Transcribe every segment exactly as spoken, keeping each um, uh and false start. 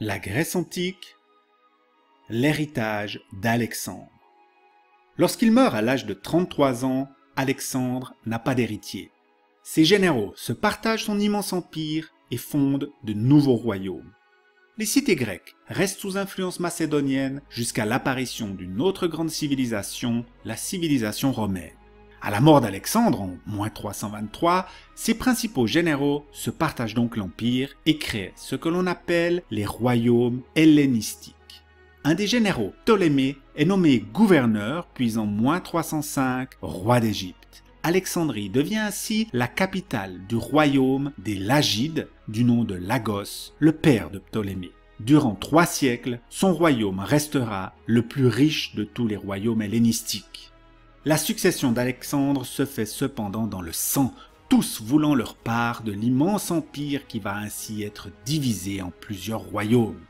La Grèce antique, l'héritage d'Alexandre. Lorsqu'il meurt à l'âge de trente-trois ans, Alexandre n'a pas d'héritier. Ses généraux se partagent son immense empire et fondent de nouveaux royaumes. Les cités grecques restent sous influence macédonienne jusqu'à l'apparition d'une autre grande civilisation, la civilisation romaine. À la mort d'Alexandre en moins trois cent vingt-trois, ses principaux généraux se partagent donc l'empire et créent ce que l'on appelle les royaumes hellénistiques. Un des généraux, Ptolémée, est nommé gouverneur, puis en moins trois cent cinq, roi d'Égypte. Alexandrie devient ainsi la capitale du royaume des Lagides, du nom de Lagos, le père de Ptolémée. Durant trois siècles, son royaume restera le plus riche de tous les royaumes hellénistiques. La succession d'Alexandre se fait cependant dans le sang, tous voulant leur part de l'immense empire qui va ainsi être divisé en plusieurs royaumes.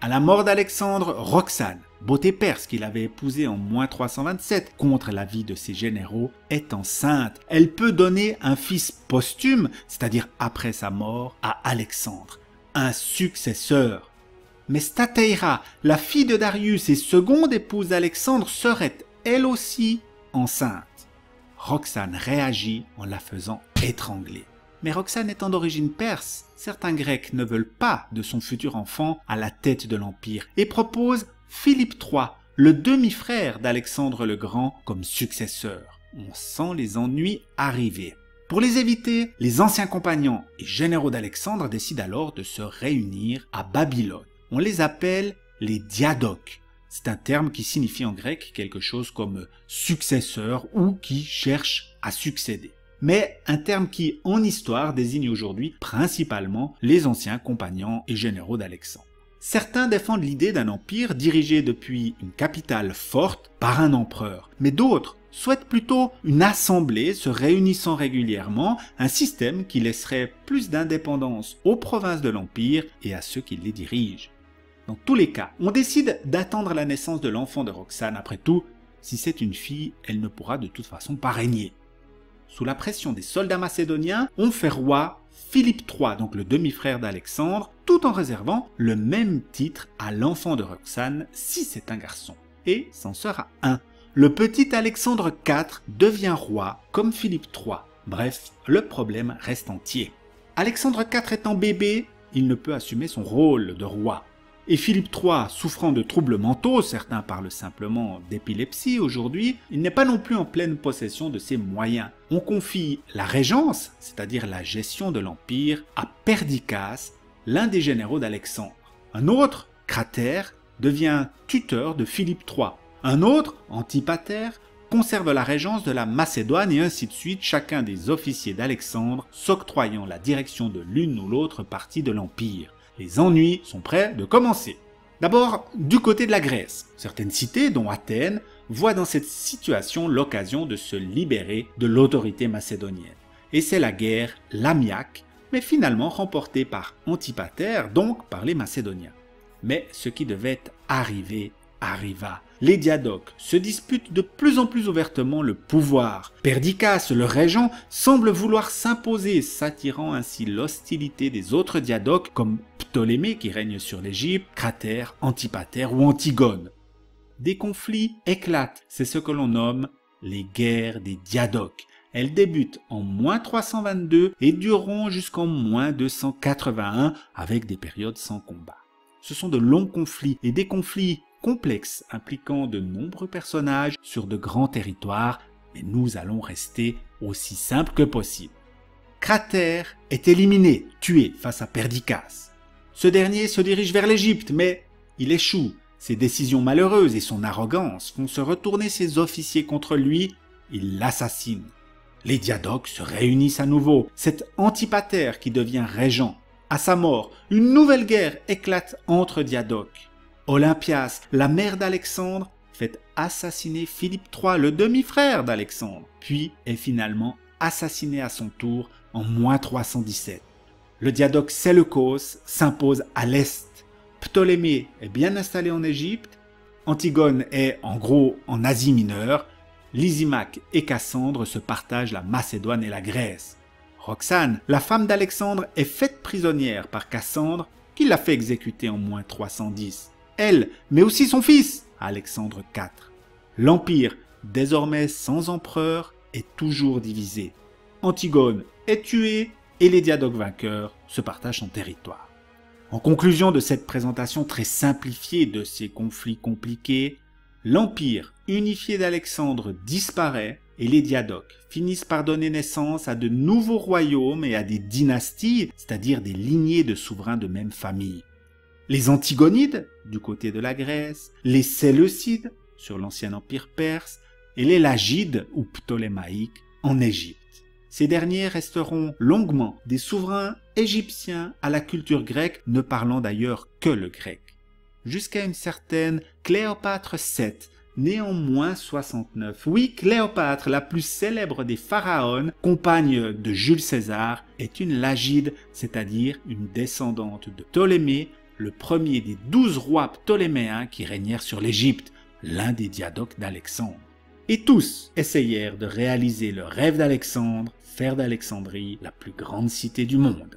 À la mort d'Alexandre, Roxane, beauté perse qu'il avait épousée en moins trois cent vingt-sept contre l'avis de ses généraux, est enceinte. Elle peut donner un fils posthume, c'est-à-dire après sa mort, à Alexandre, un successeur. Mais Stateira, la fille de Darius et seconde épouse d'Alexandre, serait elle aussi enceinte. Roxane réagit en la faisant étrangler. Mais Roxane étant d'origine perse, certains Grecs ne veulent pas de son futur enfant à la tête de l'Empire et proposent Philippe trois, le demi-frère d'Alexandre le Grand, comme successeur. On sent les ennuis arriver. Pour les éviter, les anciens compagnons et généraux d'Alexandre décident alors de se réunir à Babylone. On les appelle les Diadoques. C'est un terme qui signifie en grec quelque chose comme successeur ou qui cherche à succéder. Mais un terme qui, en histoire, désigne aujourd'hui principalement les anciens compagnons et généraux d'Alexandre. Certains défendent l'idée d'un empire dirigé depuis une capitale forte par un empereur, mais d'autres souhaitent plutôt une assemblée se réunissant régulièrement, un système qui laisserait plus d'indépendance aux provinces de l'empire et à ceux qui les dirigent. Dans tous les cas, on décide d'attendre la naissance de l'enfant de Roxane. Après tout, si c'est une fille, elle ne pourra de toute façon pas régner. Sous la pression des soldats macédoniens, on fait roi Philippe trois, donc le demi-frère d'Alexandre, tout en réservant le même titre à l'enfant de Roxane si c'est un garçon. Et s'en sera un. Le petit Alexandre quatre devient roi comme Philippe trois. Bref, le problème reste entier. Alexandre quatre étant bébé, il ne peut assumer son rôle de roi. Et Philippe trois, souffrant de troubles mentaux, certains parlent simplement d'épilepsie aujourd'hui, il n'est pas non plus en pleine possession de ses moyens. On confie la régence, c'est-à-dire la gestion de l'Empire, à Perdiccas, l'un des généraux d'Alexandre. Un autre, Cratère, devient tuteur de Philippe trois. Un autre, Antipater, conserve la régence de la Macédoine et ainsi de suite, chacun des officiers d'Alexandre s'octroyant la direction de l'une ou l'autre partie de l'Empire. Les ennuis sont prêts de commencer. D'abord, du côté de la Grèce, certaines cités, dont Athènes, voient dans cette situation l'occasion de se libérer de l'autorité macédonienne. Et c'est la guerre lamiaque, mais finalement remportée par Antipater, donc par les Macédoniens. Mais ce qui devait arriver, arriva. Les Diadoques se disputent de plus en plus ouvertement le pouvoir. Perdiccas, le régent, semble vouloir s'imposer, s'attirant ainsi l'hostilité des autres Diadoques comme Ptolémée qui règne sur l'Égypte, Cratère, Antipater ou Antigone. Des conflits éclatent, c'est ce que l'on nomme les guerres des Diadoques. Elles débutent en moins trois cent vingt-deux et dureront jusqu'en moins deux cent quatre-vingt-un avec des périodes sans combat. Ce sont de longs conflits et des conflits complexe impliquant de nombreux personnages sur de grands territoires, mais nous allons rester aussi simples que possible. Cratère est éliminé, tué face à Perdiccas. Ce dernier se dirige vers l'Égypte, mais il échoue. Ses décisions malheureuses et son arrogance font se retourner ses officiers contre lui, ils l'assassinent. Les Diadoques se réunissent à nouveau, cet Antipater qui devient régent. À sa mort, une nouvelle guerre éclate entre Diadoques. Olympias, la mère d'Alexandre, fait assassiner Philippe trois, le demi-frère d'Alexandre, puis est finalement assassiné à son tour en moins trois cent dix-sept. Le diadoque Séleucos s'impose à l'est. Ptolémée est bien installé en Égypte, Antigone est en gros en Asie mineure, Lysimaque et Cassandre se partagent la Macédoine et la Grèce. Roxane, la femme d'Alexandre, est faite prisonnière par Cassandre, qui l'a fait exécuter en moins trois cent dix, elle, mais aussi son fils, Alexandre quatre. L'empire, désormais sans empereur, est toujours divisé. Antigone est tuée et les Diadoques vainqueurs se partagent son territoire. En conclusion de cette présentation très simplifiée de ces conflits compliqués, l'empire unifié d'Alexandre disparaît et les Diadoques finissent par donner naissance à de nouveaux royaumes et à des dynasties, c'est-à-dire des lignées de souverains de même famille. Les Antigonides, du côté de la Grèce, les Séleucides, sur l'ancien empire perse, et les Lagides ou Ptolémaïques en Égypte. Ces derniers resteront longuement des souverains égyptiens à la culture grecque, ne parlant d'ailleurs que le grec. Jusqu'à une certaine Cléopâtre sept, née en moins soixante-neuf. Oui, Cléopâtre, la plus célèbre des pharaons, compagne de Jules César, est une Lagide, c'est-à-dire une descendante de Ptolémée, le premier des douze rois ptoléméens qui régnèrent sur l'Égypte, l'un des Diadoques d'Alexandre. Et tous essayèrent de réaliser le rêve d'Alexandre, faire d'Alexandrie la plus grande cité du monde.